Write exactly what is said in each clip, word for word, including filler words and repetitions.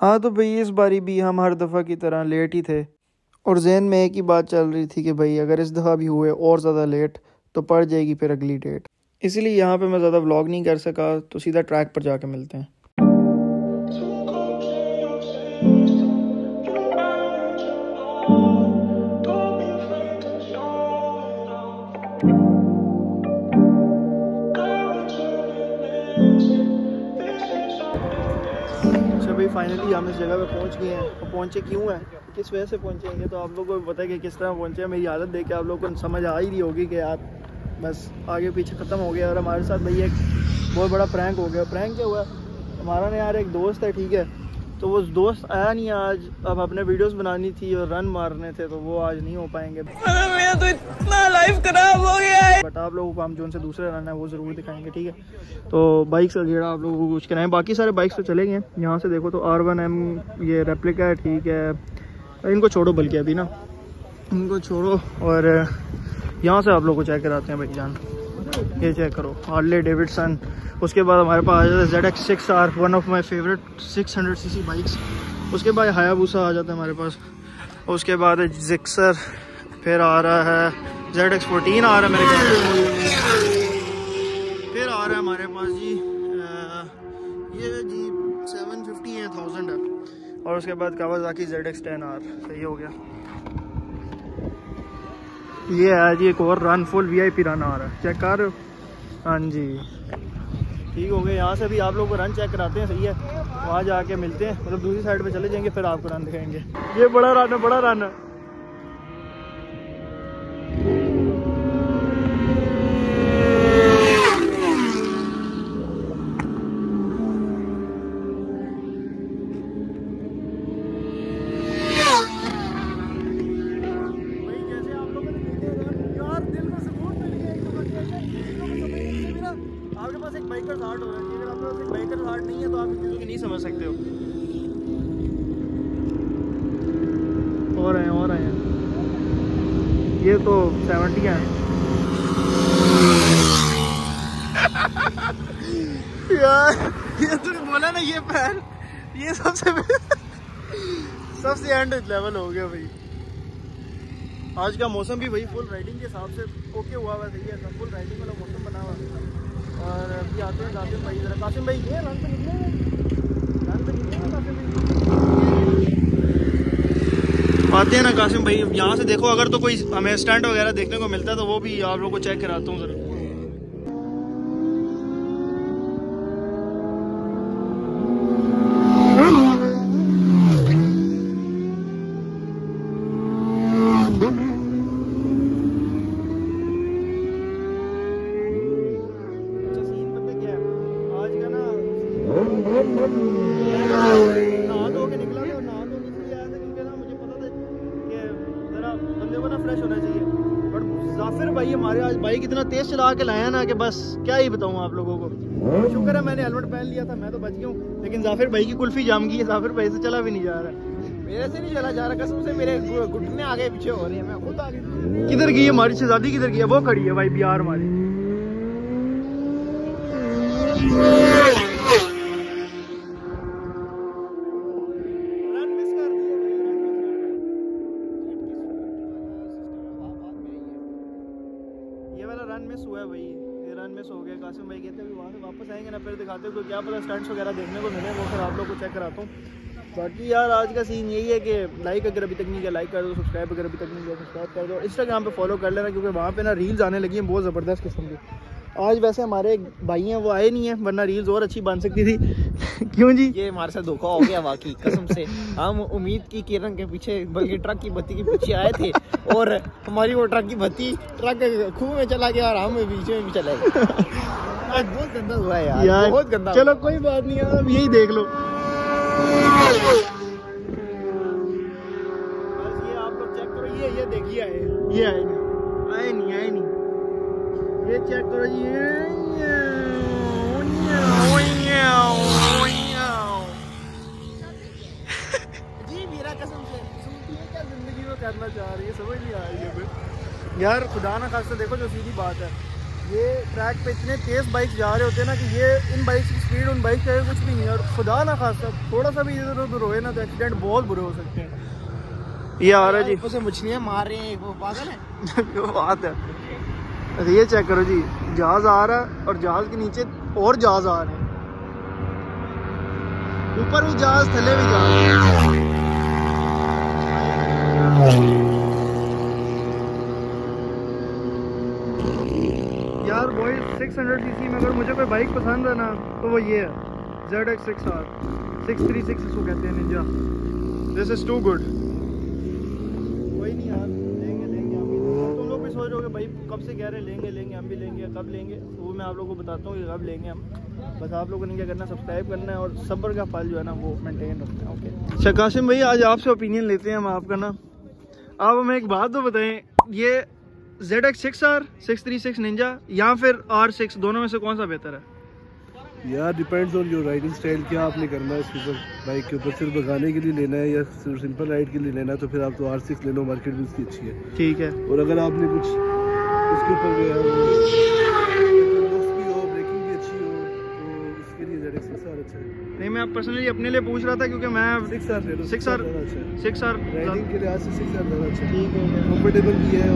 हाँ तो भाई इस बारी भी हम हर दफ़ा की तरह लेट ही थे और जहन में एक ही बात चल रही थी कि भाई अगर इस दफ़ा भी हुए और ज़्यादा लेट तो पड़ जाएगी फिर अगली डेट, इसलिए यहाँ पे मैं ज़्यादा व्लॉग नहीं कर सका। तो सीधा ट्रैक पर जाके मिलते हैं। फाइनली हम इस जगह पे पहुंच गए हैं। तो पहुंचे क्यों हैं, किस वजह से पहुंचेंगे तो आप लोगों को भी पता है कि किस तरह पहुंचे हैं। मेरी हालत देख के आप लोगों को समझ आ ही रही होगी कि आप बस आगे पीछे ख़त्म हो गया। और हमारे साथ भाई एक बहुत बड़ा प्रैंक हो गया। प्रैंक क्या हुआ, हमारा ना यार एक दोस्त है, ठीक है, तो वो दोस्त आया नहीं आज। अब अपने वीडियोज़ बनानी थी और रन मारने थे तो वो आज नहीं हो पाएंगे। तो इतना लाइफ खराब हो गया है, बट आप लोगों को हम जो उनसे दूसरे रन है वो ज़रूर दिखाएंगे, ठीक है। तो बाइक से जरा आप लोगों को कुछ कराएँ, बाकी सारे बाइक्स तो चले गए। यहाँ से देखो तो आर वन एम ये रेप्लिका है, ठीक है, इनको छोड़ो, बल्कि अभी ना इनको छोड़ो। और यहाँ से आप लोगों को चेक कराते हैं भाई जान, ये चेक करो हार्ले डेविडसन। उसके बाद हमारे पास आ जाता है Z X six R, one of my favourite six hundred C C bikes. उसके बाद हायाबूसा आ जाता है हमारे पास। उसके बाद जिक्सर, फिर आ रहा है ज़ेड एक्स फोर्टीन आ रहा है मेरे पास। फिर आ रहा है हमारे पास जी आ, ये जी सेवन फिफ्टी है, थाउजेंड है। और उसके बाद Kawasaki Z X ten R, सही हो गया। ये है जी एक और रन, फुल वीआईपी रन आ रहा है, चेक कर। हाँ जी ठीक हो गया। यहाँ से भी आप लोग को रन चेक कराते हैं, सही है, वहाँ जाके मिलते हैं, मतलब दूसरी साइड पे चले जाएंगे, फिर आपको रन दिखाएंगे। ये बड़ा रन है, बड़ा रन है। ये तो सेवेंटी है यार। ये तूने बोला ना ये पैर, ये सबसे सबसे एंड लेवल हो गया भाई। आज का मौसम भी भाई फुल राइडिंग के हिसाब से ओके हुआ हुआ, सही है, फुल राइडिंग वाला मौसम बना हुआ। और अभी आते हैं कासिम भाई, जरा कासिम भाई ये रन तो निकले, रन तो निकले कासिम भाई आते हैं ना कासिम भाई। यहाँ से देखो अगर तो कोई हमें स्टंट वगैरह देखने को मिलता है तो वो भी आप लोगों को चेक कराता हूँ जरा। जाफर भाई हमारे आज बाइक इतना तेज चला के लाया ना कि बस क्या ही बताऊं आप लोगों को। शुक्र है मैंने हेलमेट पहन लिया था, मैं तो बच गया हूँ, लेकिन जाफर भाई की कुल्फी जाम गई है। जाफर भाई से चला भी नहीं जा रहा, मेरे से नहीं चला जा रहा कसम से, मेरे घुटने आगे पीछे हो रहे हैं, मैं खुद आगे। किधर गई हमारी शहजादी, किधर गई है वो, खड़ी है भाई बिहार हमारी। तो क्या पता स्टंट्स वगैरह देखने को मिले, वो फिर आप लोग को चेक कराता हूँ। बाकी यार आज का सीन यही है कि लाइक अगर अभी तक नहीं किया लाइक कर दो, सब्सक्राइब अगर अभी तक नहीं किया सब्सक्राइब कर दो, इंस्टाग्राम पे फॉलो कर लेना क्योंकि वहाँ पे ना रील्स आने लगी हैं बहुत ज़बरदस्त किस्म की। आज वैसे हमारे भाई हैं वो आए नहीं हैं, वरना रील्स और अच्छी बन सकती थी। क्यों जी, ये हमारे साथ धोखा हो गया वाकई कसम से। हम उम्मीद की किरण के पीछे, बल्कि ट्रक की बत्ती के पीछे आए थे और हमारी वो ट्रक की बत्ती ट्रक खूह में चला गया और हम पीछे में चला गया। बहुत गंदा हुआ है यार, यार बहुत गंदा। चलो कोई बात नहीं यार, अब यही देख लो। बस ये आप लोग चेक करो, ये ये देखिए आए, ये आए नहीं, आए नहीं, आए नहीं, ये चेक करो ये। जी मेरा कसम से सूफी क्या जिंदगी में करना चाह रही है, समझ नहीं आ रही है यार। खुदा ना खास्ता देखो जो सीधी बात है ये ट्रैक पे इतने तेज़ बाइक जा रहे होते हैं ना कि ये इन बाइक की स्पीड उन बाइक चाहे कुछ भी नहीं है, और खुदा ना खासा थोड़ा सा भी इधर उधर होए ना तो एक्सीडेंट बहुत बुरे हो सकते हैं। ये आ रहा जी, उसे मछलियाँ मार रही हैं, वो पागल है वो बात है। अरे ये चेक करो जी, जहाज आ रहा है और जहाज के नीचे और जहाज आ रहे हैं, ऊपर भी जहाज थले भी जहाज। यार वो सिक्स हंड्रेड सीसी में अगर मुझे कोई बाइक पसंद है ना तो वो ये है Z X six R six three six इसको कहते हैं Ninja. This is too good. कोई नहीं यार, लेंगे लेंगे हम भी। तुम लोग भी सोच रहे होगे भाई कब से कह रहे लेंगे लेंगे हम भी लेंगे, कब लेंगे वो मैं आप लोगों को बताता हूँ कि कब लेंगे हम। बस आप लोगों ने क्या करना, सब्सक्राइब करना है और सब्र का फल जो है ना वो मेंटेन रखना है। ओके अच्छा कासिम भाई, आज आपसे ओपिनियन लेते हैं हम आपका ना। आप हमें एक बात तो बताएं, ये Z X six R, six three six Ninja या फिर आर सिक्स, दोनों में से कौन सा बेहतर है? यार depends on your riding style, क्या आपने करना है इसके ऊपर। बाइक के ऊपर सिर्फ भगाने के लिए लेना है या सिर्फ सिंपल राइड के लिए लेना है तो फिर आप तो आर सिक्स ले लो, मार्केट में उसकी अच्छी है, ठीक है। और अगर आपने कुछ उसके ऊपर ब्रेकिंग भी अच्छी हो तो उसके लिए ज़ेड एक्स सिक्स आर अच्छा है। नहीं मैं पर्सनली अपने लिए पूछ रहा था क्योंकि मैं six R six R riding के लिहाज से सिक्स आर ज़्यादा अच्छा है, ठीक है, कंफर्टेबल भी है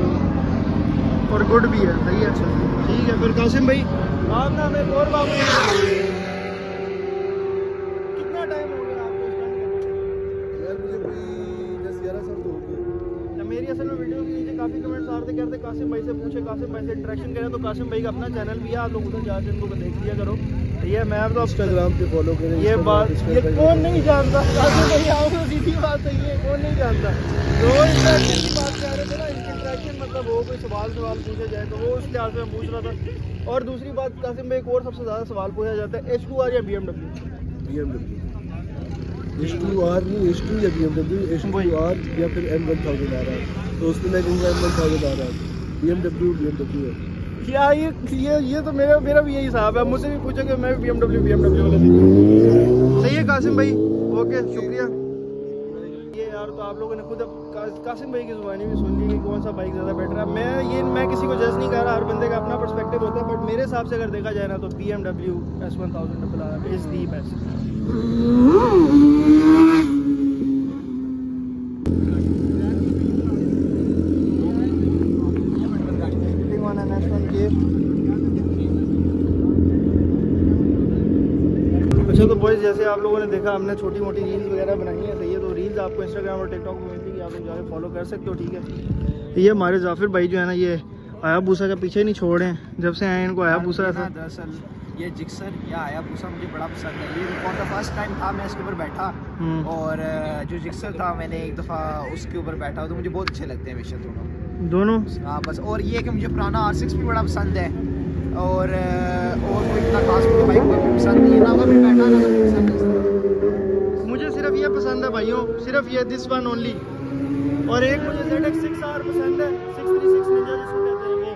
और गुड भी है, सही है, अच्छा ठीक है। फिर कासिम भाई आप ना हमें और बात कितना टाइम हो गया आपको स्टार्ट करने? यार मुझे भी दस ग्यारह साल तो हो गए। तो मेरी असल में वीडियो के नीचे काफ़ी कमेंट्स आते करते कासिम भाई से पूछे, कासिम भाई से इंटरेक्शन करें, तो कासिम भाई का अपना चैनल भी है, आप लोग उधर जाकर इनको देख लिया करो। ये मैं तो इंस्टाग्राम पे फॉलो करें, ये बात ये कौन नहीं जानता कासिम भाई, आओ तो सीधी बात है, ये कौन नहीं जानता। तो इंटरेक्शन की बात कर रहे थे ना, मतलब वो कोई सवाल सवाल पूछे जाए तो वो उस लिहाज में पूछ रहा था। और दूसरी बात कासिम भाई, एक और सबसे ज़्यादा सवाल पूछा जाता है एस टू आर या B M W? S two R नहीं, एस टू या B M W, S two R या फिर एम वन थाउज़ेंड आ रहा है तो उसमें मैं कहूँगा एम वन थाउज़ेंड आ रहा है, B M W B M W है। क्या ये ये ये तो मेरा मेरा भी यही हिसाब है, मुझसे भी पूछा कि मैं भी B M W B M W वाला। सही है कासिम भाई, ओके शुक्रिया। ये यार तो आप लोगों ने खुद कासिम भाई की जुबानी भी सुन ली कि कौन सा बाइक ज़्यादा बेटर है। मैं ये मैं किसी को जज नहीं कर रहा, हर बंदे का अपना पर्सपेक्टिव होता है, बट मेरे हिसाब से अगर देखा जाए ना तो B M W S one thousand R is the best. अच्छा तो बॉयज, जैसे आप लोगों ने देखा हमने छोटी मोटी रील्स वगैरह बनाई है, सही है। तो रील्स आपको इंस्टाग्राम और टिकटॉक में आप जाके फॉलो कर सकते हो, ठीक है। ये हमारे जाफर भाई जो है ना, ये हयाबूसा का पीछे नहीं छोड़ रहे हैं जब से आए, इनको हयाबूसा था। दरअसल ये जिक्सर या हयाबूसा मुझे बड़ा पसंद है। ये कौन सा फर्स्ट टाइम था मैं इसके ऊपर बैठा, और जो जिक्सर था मैंने एक दफ़ा उसके ऊपर बैठा, तो मुझे बहुत अच्छे लगते हैं हमेशा दोनों दोनों हाँ बस। और ये कि मुझे पुराना आर सिक्स भी बड़ा पसंद है, और और कोई इतना खास मुझे बाइक भी पसंद नहीं है, ना कभी बैठा ना कभी पसंद। मुझे सिर्फ ये पसंद है भाइयों, सिर्फ ये, दिस वन ओनली। और एक मुझे ज़ेड एक्स सिक्स आर पसंद है, सिक्स थ्री सिक्स निंजा जिसको कहते हैं वो।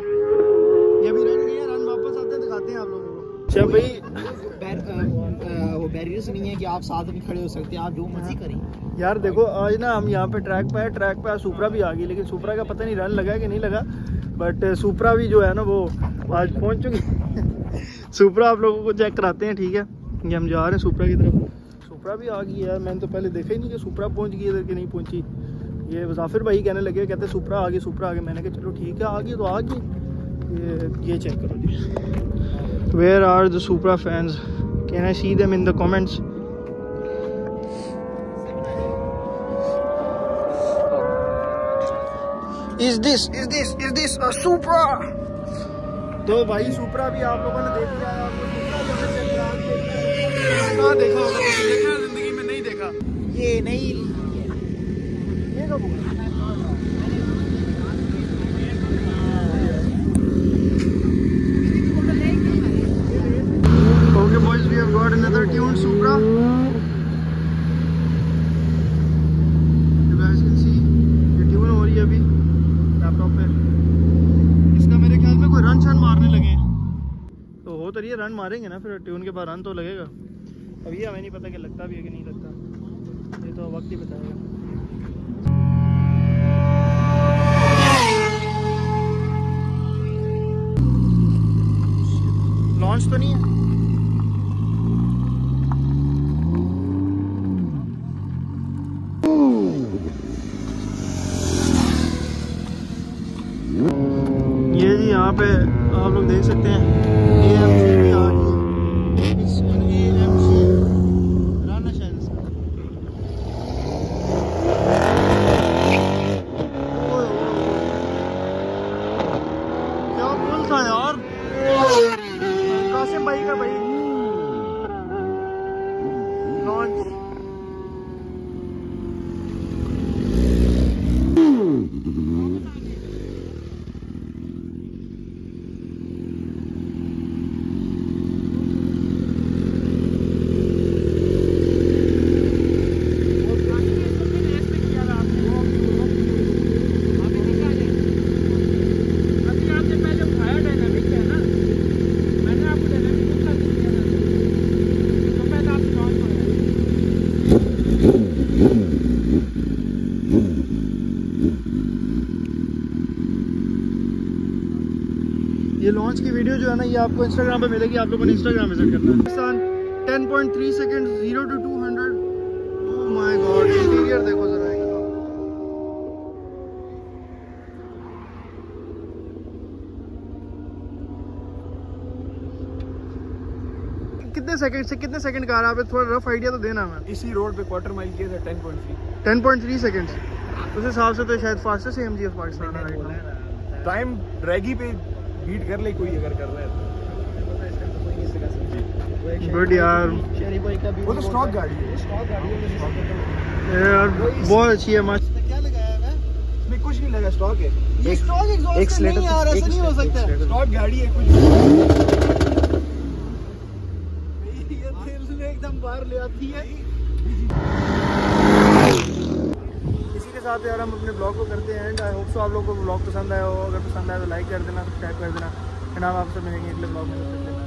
ये भी रन गया, रन वापस आते हैं, दिखाते हैं आप लोगों को। अच्छा भाई, वो बैरियर्स नहीं है कि आप साथ में खड़े हो सकते हैं, आप जो मर्जी करें। यार देखो आज ना हम यहाँ पे ट्रैक पे है, ट्रैक पे आज सुपरा भी आ गई, लेकिन सुपरा का पता नहीं रन लगा कि नहीं लगा, बट सुपरा भी जो है ना वो आज पहुँच चुकी सुपरा आप लोगों को चेक कराते हैं, ठीक है। ये हम जा रहे हैं सुपरा की तरफ, सुपरा भी आ गई है। मैंने तो पहले देखा ही नहीं कि सुपरा पहुँच गई इधर कि नहीं पहुँची। ये मुजाफिर भाई कहने लगे, कहते सुपरा आ गई सुपरा आ गई, मैंने कहा चलो ठीक है आ गई तो आ गई। ये, ये चेक करो जी, where are the Supra fans, can I see them in the comments. Is this is this is this a Supra? तो भाई सुपरा भी आप लोगों ने देख लिया है, आपको देखा होगा, देखा जिंदगी में नहीं देखा ये नहीं तो ये रन मारेंगे ना फिर ट्यून के बाद रन तो लगेगा। अब ये हमें नहीं पता कि लगता भी है कि नहीं लगता, ये तो वक्त ही बताएगा। तो नहीं है? ये जी यहाँ पे आप लोग देख सकते हैं ये लॉन्च की वीडियो जो है ना ये आपको इंस्टाग्राम पे मिलेगी। आप लोगों ने इंस्टाग्राम विजिट करना है। Ten point three second zero to two hundred. Oh my God, interior देखो जरा। कितने सेकंड से कितने सेकंड का आ रहा है? आप थोड़ा रफ आइडिया तो देना हमें। इसी रोड पे क्वार्टर माइल किया था टेन पॉइंट थ्री सेकंड। उस हिसाब से तो शायद फास्टेस्ट एमजी ऑफ पाकिस्तान है राइट नाउ। टाइम ड्रैगी पे बीट कर ले कोई अगर कर रहा है तो। बट यार वो तो स्टॉक गाड़ी है, स्टॉक गाड़ी है यार, बहुत अच्छी है। मस्त क्या लगाया है? इसमें कुछ नहीं लगा, स्टॉक है ये। स्टॉक एग्जॉस्ट नहीं यार, ऐसा नहीं हो सकता। स्टॉक गाड़ी है, कुछ ये दिल में एकदम बाहर ले आती है। साथ यार हम अपने ब्लॉग को करते हैं एंड आई होप सो आप लोगों को ब्लॉग पसंद आया हो। अगर पसंद आया तो लाइक कर देना, सब्सक्राइब कर देना एंड हम आपसे मिलेंगे अगले ब्लॉग में।